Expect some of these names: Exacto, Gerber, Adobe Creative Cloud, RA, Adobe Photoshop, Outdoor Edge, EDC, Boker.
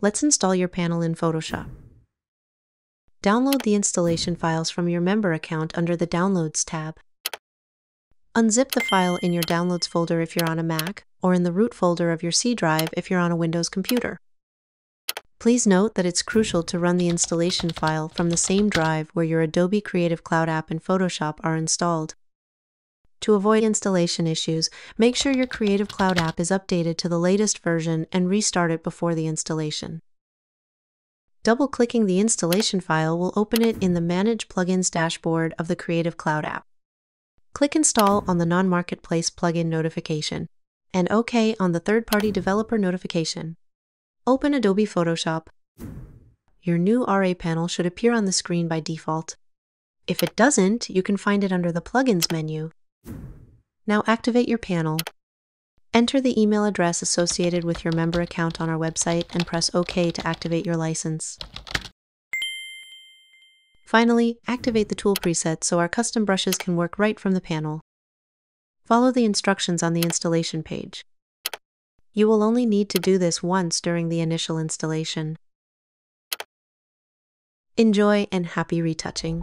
let's install your panel in Photoshop. Download the installation files from your member account under the Downloads tab. Unzip the file in your Downloads folder if you're on a Mac, or in the root folder of your C drive if you're on a Windows computer. Please note that it's crucial to run the installation file from the same drive where your Adobe Creative Cloud app and Photoshop are installed. To avoid installation issues, make sure your Creative Cloud app is updated to the latest version and restart it before the installation. Double-clicking the installation file will open it in the Manage Plugins dashboard of the Creative Cloud app. Click Install on the Non-Marketplace plugin notification and OK on the Third-Party Developer notification. Open Adobe Photoshop. Your new RA panel should appear on the screen by default. If it doesn't, you can find it under the Plugins menu. Now activate your panel. Enter the email address associated with your member account on our website and press OK to activate your license. Finally, activate the tool preset so our custom brushes can work right from the panel. Follow the instructions on the installation page. You will only need to do this once during the initial installation. Enjoy and happy retouching!